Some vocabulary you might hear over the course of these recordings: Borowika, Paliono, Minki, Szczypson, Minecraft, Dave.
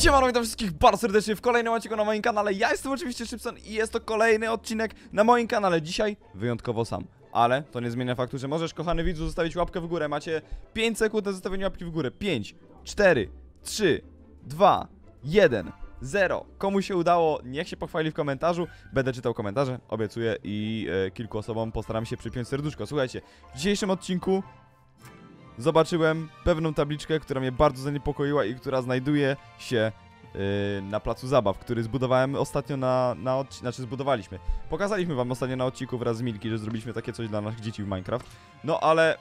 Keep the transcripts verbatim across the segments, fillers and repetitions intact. Siemano, witam wszystkich bardzo serdecznie w kolejnym odcinku na moim kanale. Ja jestem oczywiście Szczypson i jest to kolejny odcinek na moim kanale. Dzisiaj wyjątkowo sam, ale to nie zmienia faktu, że możesz, kochany widzu, zostawić łapkę w górę. Macie pięć sekund na zostawienie łapki w górę. pięć, cztery, trzy, dwa, jeden, zero. Komu się udało, niech się pochwali w komentarzu. Będę czytał komentarze, obiecuję, i e, kilku osobom postaram się przypiąć serduszko. Słuchajcie, w dzisiejszym odcinku zobaczyłem pewną tabliczkę, która mnie bardzo zaniepokoiła i która znajduje się yy, na placu zabaw, który zbudowałem ostatnio na, na odcinku, znaczy zbudowaliśmy. Pokazaliśmy wam ostatnio na odcinku wraz z Minki, że zrobiliśmy takie coś dla naszych dzieci w Minecraft. No ale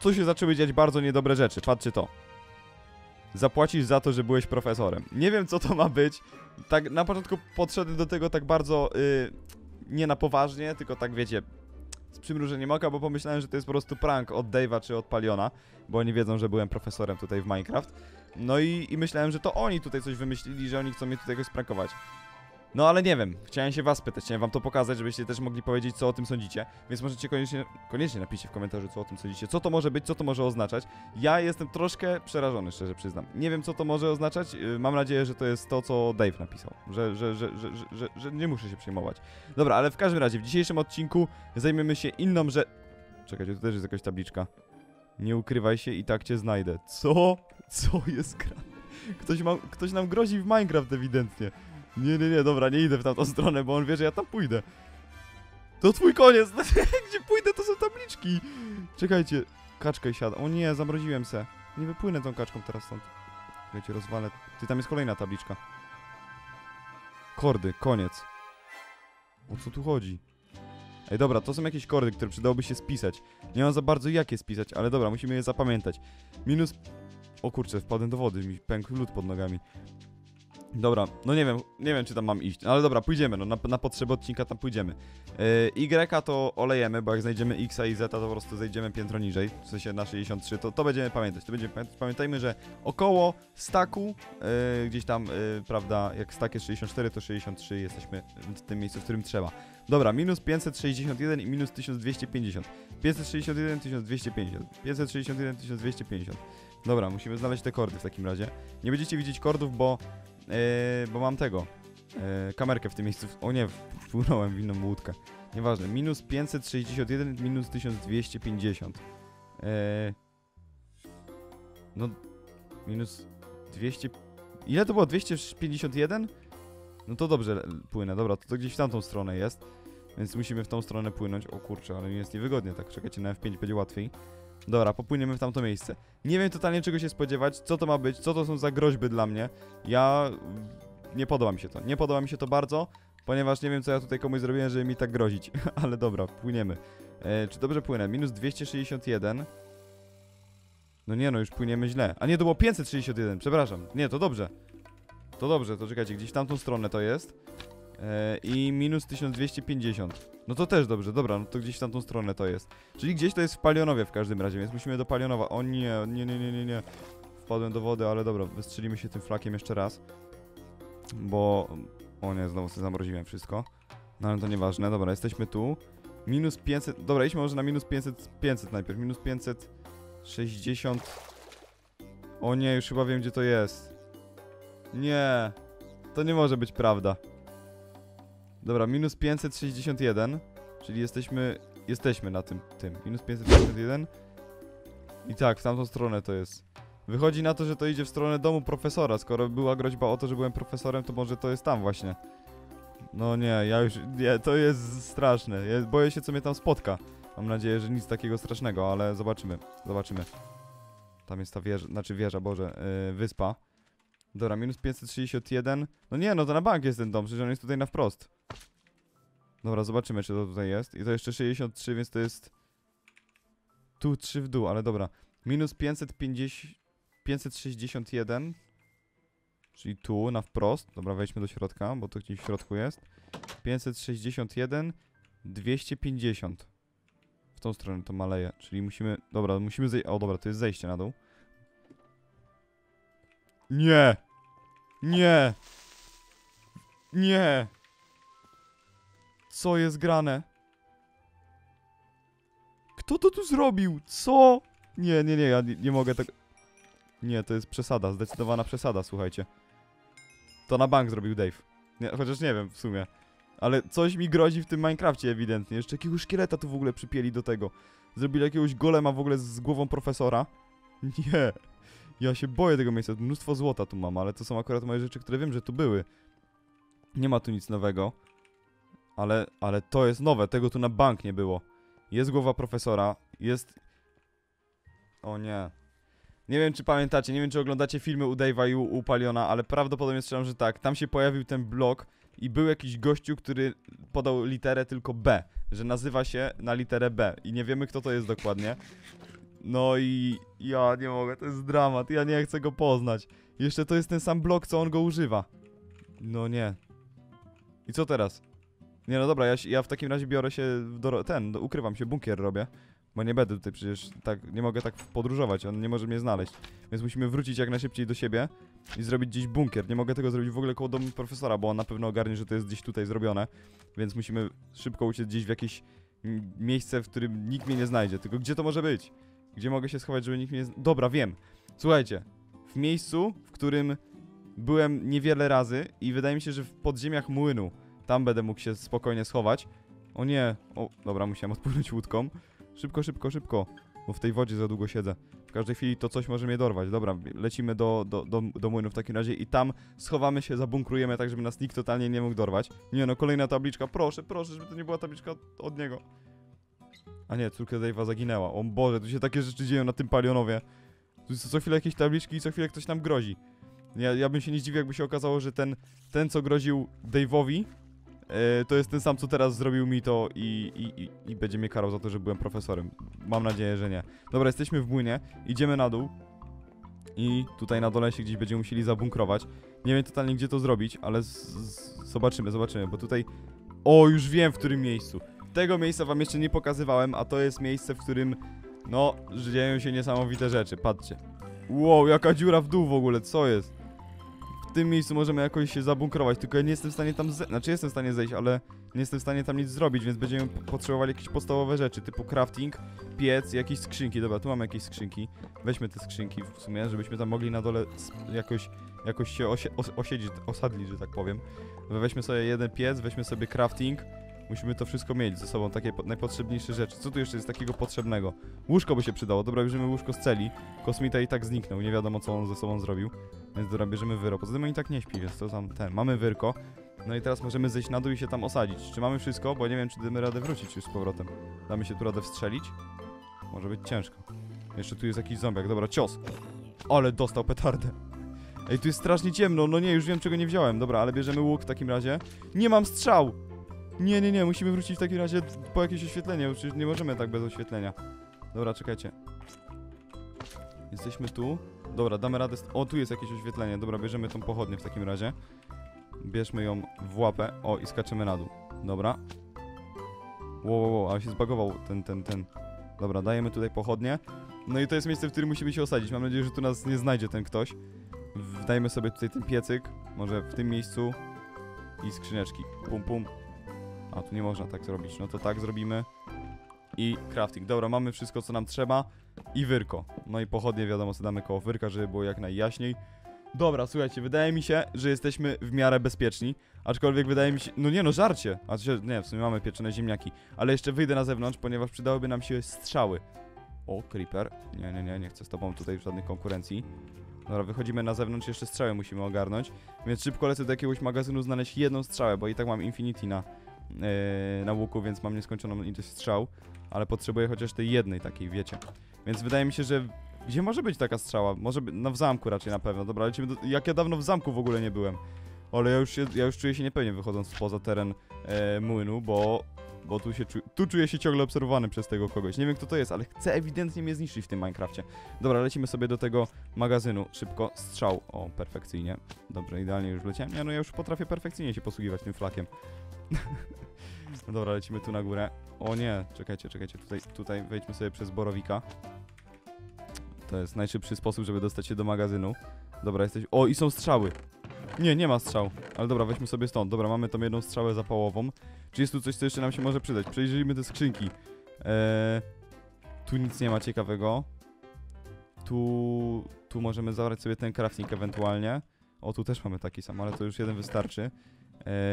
tu się zaczęły dziać bardzo niedobre rzeczy, patrzcie to. Zapłacisz za to, że byłeś profesorem. Nie wiem, co to ma być. Tak na początku podszedłem do tego tak bardzo yy, nie na poważnie, tylko tak, wiecie, z przymrużeniem oka, bo pomyślałem, że to jest po prostu prank od Dave'a czy od Paliona, bo oni wiedzą, że byłem profesorem tutaj w Minecraft. No i, i myślałem, że to oni tutaj coś wymyślili, że oni chcą mnie tutaj jakoś sprankować. No ale nie wiem, chciałem się was pytać, chciałem wam to pokazać, żebyście też mogli powiedzieć, co o tym sądzicie. Więc możecie koniecznie, koniecznie napiszcie w komentarzu, co o tym sądzicie, co to może być, co to może oznaczać. Ja jestem troszkę przerażony, szczerze przyznam. Nie wiem, co to może oznaczać, mam nadzieję, że to jest to, co Dave napisał, że, że, że, że, że, że, że nie muszę się przejmować. Dobra, ale w każdym razie w dzisiejszym odcinku zajmiemy się inną rzeczą. Czekajcie, tu też jest jakaś tabliczka. Nie ukrywaj się i tak cię znajdę. Co? Co jest grane? Ktoś, ma... Ktoś nam grozi w Minecraft ewidentnie. Nie, nie, nie, dobra, nie idę w tamtą stronę, bo on wie, że ja tam pójdę. To twój koniec, gdzie pójdę, to są tabliczki. Czekajcie, kaczkę siada. O nie, zamroziłem se. Nie wypłynę tą kaczką teraz stąd. Wiecie, rozwalę. Ty, tam jest kolejna tabliczka. Kordy, koniec. O co tu chodzi? Ej, dobra, to są jakieś kordy, które przydałoby się spisać. Nie mam za bardzo jak je spisać, ale dobra, musimy je zapamiętać. Minus... O kurczę, wpadłem do wody, mi pękł lód pod nogami. Dobra, no nie wiem, nie wiem, czy tam mam iść, no, ale dobra, pójdziemy, no na, na potrzeby odcinka tam pójdziemy. yy, Y to olejemy, bo jak znajdziemy X i Z, to po prostu zejdziemy piętro niżej, w sensie na sześćdziesiąt trzy, to, to będziemy pamiętać, to będziemy pamiętać. Pamiętajmy, że około staku, yy, gdzieś tam, yy, prawda, jak stak jest sześćdziesiąt cztery, to sześćdziesiąt trzy jesteśmy w tym miejscu, w którym trzeba. Dobra, minus pięćset sześćdziesiąt jeden i minus tysiąc dwieście pięćdziesiąt, pięćset sześćdziesiąt jeden, tysiąc dwieście pięćdziesiąt, pięćset sześćdziesiąt jeden, tysiąc dwieście pięćdziesiąt. Dobra, musimy znaleźć te kordy w takim razie. Nie będziecie widzieć kordów, bo Yy, bo mam tego yy, kamerkę w tym miejscu, o nie, wpłynąłem w inną łódkę. Nieważne, minus pięćset sześćdziesiąt jeden, minus tysiąc dwieście pięćdziesiąt. yy, No, minus dwieście... Ile to było? dwieście pięćdziesiąt jeden? No to dobrze płynę, dobra, to, to gdzieś w tamtą stronę jest. Więc musimy w tą stronę płynąć, o kurczę, ale mi jest niewygodnie tak, czekajcie na F pięć, będzie łatwiej. Dobra, popłyniemy w tamto miejsce. Nie wiem totalnie, czego się spodziewać, co to ma być, co to są za groźby dla mnie. Ja... Nie podoba mi się to, nie podoba mi się to bardzo, ponieważ nie wiem, co ja tutaj komuś zrobiłem, żeby mi tak grozić. Ale dobra, płyniemy. E, czy dobrze płynę? Minus dwieście sześćdziesiąt jeden. No nie no, już płyniemy źle. A nie, to było pięćset sześćdziesiąt jeden, przepraszam. Nie, to dobrze. To dobrze, to czekajcie, gdzieś w tamtą stronę to jest. E, I minus tysiąc dwieście pięćdziesiąt. No to też dobrze, dobra, no to gdzieś w tamtą stronę to jest. Czyli gdzieś to jest w Palionowie w każdym razie, więc musimy do Palionowa. O nie, nie, nie, nie, nie, nie. Wpadłem do wody, ale dobra, wystrzelimy się tym flakiem jeszcze raz. Bo... O nie, znowu sobie zamroziłem wszystko. No ale to nieważne, dobra, jesteśmy tu. Minus pięćset, dobra, idźmy może na minus pięćset, pięćset najpierw. Minus pięćset sześćdziesiąt. O nie, już chyba wiem, gdzie to jest. Nie, to nie może być prawda. Dobra, minus pięćset sześćdziesiąt jeden, czyli jesteśmy, jesteśmy na tym, tym, minus pięćset sześćdziesiąt jeden. I tak, w tamtą stronę to jest. Wychodzi na to, że to idzie w stronę domu profesora, skoro była groźba o to, że byłem profesorem, to może to jest tam właśnie. No nie, ja już, nie, to jest straszne, ja boję się, co mnie tam spotka. Mam nadzieję, że nic takiego strasznego, ale zobaczymy, zobaczymy. Tam jest ta wieża, znaczy wieża, boże, yy, wyspa. Dobra, minus pięćset sześćdziesiąt jeden. No nie, no to na bank jest ten dom, przecież on jest tutaj na wprost. Dobra, zobaczymy, czy to tutaj jest. I to jeszcze sześćdziesiąt trzy, więc to jest... Tu trzy w dół, ale dobra. Minus pięćset pięćdziesiąt... pięćset sześćdziesiąt jeden. Czyli tu, na wprost. Dobra, wejdźmy do środka, bo to gdzieś w środku jest. pięćset sześćdziesiąt jeden, dwieście pięćdziesiąt. W tą stronę to maleje, czyli musimy... Dobra, musimy zejść... O, dobra, to jest zejście na dół. Nie! Nie! Nie! Co jest grane? Kto to tu zrobił? Co? Nie, nie, nie, ja nie, nie mogę tak... Nie, to jest przesada, zdecydowana przesada, słuchajcie. To na bank zrobił Dave. Nie, chociaż nie wiem w sumie. Ale coś mi grozi w tym Minecrafcie ewidentnie. Jeszcze jakiegoś szkieleta tu w ogóle przypieli do tego. Zrobili jakiegoś golema w ogóle z głową profesora. Nie. Ja się boję tego miejsca. Mnóstwo złota tu mam, ale to są akurat moje rzeczy, które wiem, że tu były. Nie ma tu nic nowego. Ale, ale to jest nowe. Tego tu na bank nie było. Jest głowa profesora. Jest... O nie. Nie wiem, czy pamiętacie, nie wiem, czy oglądacie filmy u Dave'a i u, u Paliona, ale prawdopodobnie strzelam, że tak. Tam się pojawił ten blok i był jakiś gościu, który podał literę tylko B, że nazywa się na literę B i nie wiemy, kto to jest dokładnie. No i ja nie mogę, to jest dramat, ja nie chcę go poznać. Jeszcze to jest ten sam blok, co on go używa. No nie. I co teraz? Nie, no dobra, ja, ja w takim razie biorę się do... ten, do, ukrywam się, bunkier robię. Bo nie będę tutaj przecież tak, nie mogę tak podróżować, on nie może mnie znaleźć. Więc musimy wrócić jak najszybciej do siebę i zrobić gdzieś bunkier. Nie mogę tego zrobić w ogóle koło domu profesora, bo on na pewno ogarnie, że to jest gdzieś tutaj zrobione. Więc musimy szybko uciec gdzieś w jakieś miejsce, w którym nikt mnie nie znajdzie. Tylko gdzie to może być? Gdzie mogę się schować, żeby nikt mnie nie... Dobra, wiem. Słuchajcie, w miejscu, w którym byłem niewiele razy i wydaje mi się, że w podziemiach młynu tam będę mógł się spokojnie schować. O nie, o, dobra, musiałem odpłynąć łódką. Szybko, szybko, szybko, bo w tej wodzie za długo siedzę. W każdej chwili to coś może mnie dorwać. Dobra, lecimy do, do, do, do młynu w takim razie i tam schowamy się, zabunkrujemy, tak żeby nas nikt totalnie nie mógł dorwać. Nie no, kolejna tabliczka, proszę, proszę, żeby to nie była tabliczka od, od niego. A nie, córka Dave'a zaginęła. O Boże, tu się takie rzeczy dzieją na tym Palionowie. Tu co chwilę jakieś tabliczki i co chwilę ktoś nam grozi. Ja, ja bym się nie zdziwił, jakby się okazało, że ten, ten co groził Dave'owi, to jest ten sam, co teraz zrobił mi to i, i, i będzie mnie karał za to, że byłem profesorem. Mam nadzieję, że nie. Dobra, jesteśmy w młynie, idziemy na dół i tutaj na dole się gdzieś będziemy musieli zabunkrować. Nie wiem totalnie, gdzie to zrobić, ale zobaczymy, zobaczymy, bo tutaj... O, już wiem, w którym miejscu. Tego miejsca wam jeszcze nie pokazywałem, a to jest miejsce, w którym, no, dzieją się niesamowite rzeczy, patrzcie. Wow, jaka dziura w dół w ogóle, co jest? W tym miejscu możemy jakoś się zabunkrować, tylko ja nie jestem w stanie tam zejść, znaczy jestem w stanie zejść, ale nie jestem w stanie tam nic zrobić, więc będziemy potrzebowali jakieś podstawowe rzeczy, typu crafting, piec, jakieś skrzynki. Dobra, tu mamy jakieś skrzynki, weźmy te skrzynki w sumie, żebyśmy tam mogli na dole jakoś, jakoś się osie os osiedzić, osadlić, że tak powiem. Weźmy sobie jeden piec, weźmy sobie crafting, musimy to wszystko mieć ze sobą, takie najpotrzebniejsze rzeczy. Co tu jeszcze jest takiego potrzebnego? Łóżko by się przydało, dobra, bierzemy łóżko z celi, kosmita i tak zniknął, nie wiadomo co on ze sobą zrobił. Więc dobra, bierzemy wyrok. Poza tym oni tak nie śpi, więc to tam ten. Mamy wyrko. No i teraz możemy zejść na dół i się tam osadzić. Czy mamy wszystko? Bo nie wiem, czy damy radę wrócić już z powrotem. Damy się tu radę wstrzelić? Może być ciężko. Jeszcze tu jest jakiś zombiak. Dobra, cios. Ale dostał petardę. Ej, tu jest strasznie ciemno. No nie, już wiem, czego nie wziąłem. Dobra, ale bierzemy łuk w takim razie. Nie mam strzał! Nie, nie, nie. Musimy wrócić w takim razie po jakieś oświetlenie. Bo przecież nie możemy tak bez oświetlenia. Dobra, czekajcie. Jesteśmy tu. Dobra, damy radę... O, tu jest jakieś oświetlenie. Dobra, bierzemy tą pochodnię w takim razie. Bierzmy ją w łapę. O, i skaczemy na dół. Dobra. Wow, wow, wow, ale się zbagował ten, ten, ten. Dobra, dajemy tutaj pochodnie. No i to jest miejsce, w którym musimy się osadzić. Mam nadzieję, że tu nas nie znajdzie ten ktoś. Dajmy sobie tutaj ten piecyk. Może w tym miejscu. I skrzyneczki. Pum, pum. A, tu nie można tak zrobić. No to tak zrobimy. I crafting. Dobra, mamy wszystko, co nam trzeba. I wyrko. No i pochodnie, wiadomo, co damy koło wyrka, żeby było jak najjaśniej. Dobra, słuchajcie, wydaje mi się, że jesteśmy w miarę bezpieczni. Aczkolwiek wydaje mi się... No nie no, żarcie! A nie, w sumie mamy pieczone ziemniaki. Ale jeszcze wyjdę na zewnątrz, ponieważ przydałyby nam się strzały. O, creeper. Nie, nie, nie, nie chcę z tobą tutaj żadnej konkurencji. Dobra, wychodzimy na zewnątrz, jeszcze strzały musimy ogarnąć. Więc szybko lecę do jakiegoś magazynu znaleźć jedną strzałę, bo i tak mam Infinity na, yy, na łuku, więc mam nieskończoną ilość strzał. Ale potrzebuję chociaż tej jednej takiej, wiecie. Więc wydaje mi się, że... Gdzie może być taka strzała? Może być... No w zamku raczej na pewno. Dobra, lecimy do... Jak ja dawno w zamku w ogóle nie byłem. Ale ja już, się... ja już czuję się niepewnie wychodząc poza teren e, młynu, bo... Bo tu się czu... tu czuję się ciągle obserwowany przez tego kogoś. Nie wiem, kto to jest, ale chce ewidentnie mnie zniszczyć w tym Minecrafcie. Dobra, lecimy sobie do tego magazynu. Szybko, strzał. O, perfekcyjnie. Dobrze, idealnie już wleciałem. Nie, no ja już potrafię perfekcyjnie się posługiwać tym flakiem. Dobra, lecimy tu na górę. O nie, czekajcie, czekajcie. Tutaj, tutaj wejdźmy sobie przez Borowika. To jest najszybszy sposób, żeby dostać się do magazynu. Dobra, jesteś... O, i są strzały. Nie, nie ma strzał. Ale dobra, weźmy sobie stąd. Dobra, mamy tą jedną strzałę zapałową. Czy jest tu coś, co jeszcze nam się może przydać? Przejrzyjmy te skrzynki. Eee, tu nic nie ma ciekawego. Tu... Tu możemy zabrać sobie ten crafting ewentualnie. O, tu też mamy taki sam, ale to już jeden wystarczy.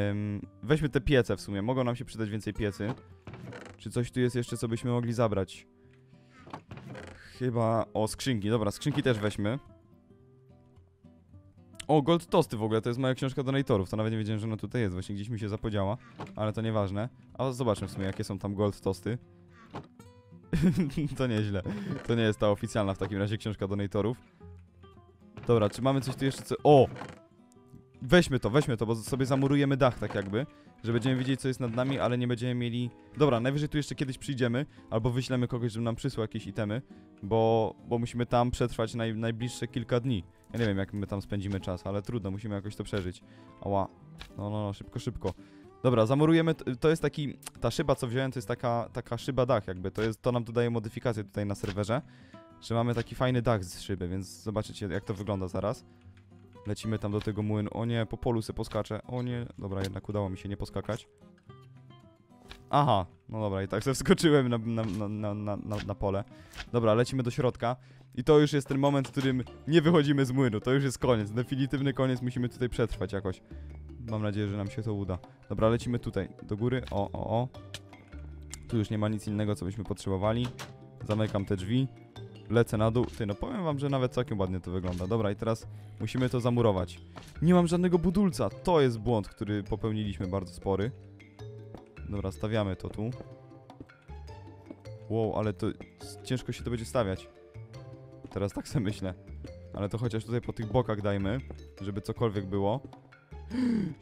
Um, weźmy te piece w sumie. Mogą nam się przydać więcej piecy. Czy coś tu jest jeszcze, co byśmy mogli zabrać? Chyba... O, skrzynki. Dobra, skrzynki też weźmy. O, Gold Tosty w ogóle. To jest moja książka donatorów. To nawet nie wiedziałem, że ona tutaj jest. Właśnie gdzieś mi się zapodziała. Ale to nieważne. A zobaczmy w sumie, jakie są tam Gold Tosty. To nieźle. To nie jest ta oficjalna w takim razie książka donatorów. Dobra, czy mamy coś tu jeszcze, co... O! Weźmy to, weźmy to, bo sobie zamurujemy dach tak jakby, że będziemy wiedzieć, co jest nad nami, ale nie będziemy mieli... Dobra, najwyżej tu jeszcze kiedyś przyjdziemy, albo wyślemy kogoś, żeby nam przysłał jakieś itemy, bo, bo musimy tam przetrwać naj, najbliższe kilka dni. Ja nie wiem, jak my tam spędzimy czas, ale trudno, musimy jakoś to przeżyć. Ała, no, no, no, szybko, szybko. Dobra, zamurujemy, to jest taki... Ta szyba, co wziąłem, to jest taka, taka szyba dach jakby, to jest, to nam dodaje modyfikację tutaj na serwerze, że mamy taki fajny dach z szyby, więc zobaczycie, jak to wygląda zaraz. Lecimy tam do tego młynu. O nie, po polu se poskaczę. O nie, dobra, jednak udało mi się nie poskakać. Aha, no dobra, i tak sobie wskoczyłem na, na, na, na, na pole. Dobra, lecimy do środka. I to już jest ten moment, w którym nie wychodzimy z młynu. To już jest koniec, definitywny koniec. Musimy tutaj przetrwać jakoś. Mam nadzieję, że nam się to uda. Dobra, lecimy tutaj, do góry. O, o, o. Tu już nie ma nic innego, co byśmy potrzebowali. Zamykam te drzwi. Lecę na dół. Ty, no powiem wam, że nawet całkiem ładnie to wygląda. Dobra, i teraz musimy to zamurować. Nie mam żadnego budulca. To jest błąd, który popełniliśmy bardzo spory. Dobra, stawiamy to tu. Wow, ale to... Ciężko się to będzie stawiać. Teraz tak sobie myślę. Ale to chociaż tutaj po tych bokach dajmy, żeby cokolwiek było.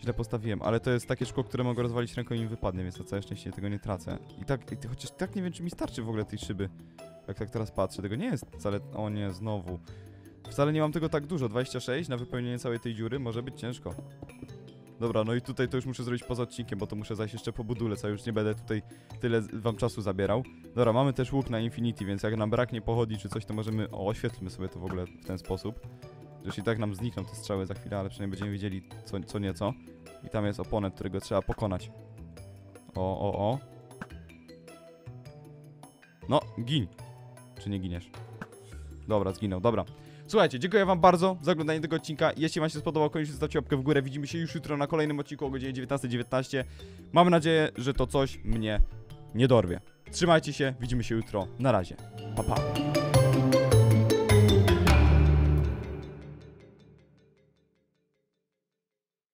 Źle postawiłem, ale to jest takie szkło, które mogę rozwalić ręką i mi wypadnie, więc na całe szczęście tego nie tracę. I tak, i, chociaż tak nie wiem, czy mi starczy w ogóle tej szyby. Jak tak teraz patrzę, tego nie jest wcale... O nie, znowu. Wcale nie mam tego tak dużo, dwadzieścia sześć na wypełnienie całej tej dziury, może być ciężko. Dobra, no i tutaj to już muszę zrobić poza odcinkiem, bo to muszę zajść jeszcze po budulec, a już nie będę tutaj tyle wam czasu zabierał. Dobra, mamy też łuk na Infinity, więc jak nam braknie pochodni czy coś, to możemy... O, oświetlmy sobie to w ogóle w ten sposób. Zresztą i tak nam znikną te strzały za chwilę, ale przynajmniej będziemy wiedzieli co, co nieco. I tam jest oponent, którego trzeba pokonać. O, o, o. No, gin. Czy nie giniesz? Dobra, zginął, dobra. Słuchajcie, dziękuję wam bardzo za oglądanie tego odcinka. Jeśli wam się spodobał, koniecznie zostawcie łapkę w górę. Widzimy się już jutro na kolejnym odcinku o godzinie dziewiętnastej dziewiętnaście. Mam nadzieję, że to coś mnie nie dorwie. Trzymajcie się, widzimy się jutro. Na razie. Pa, pa.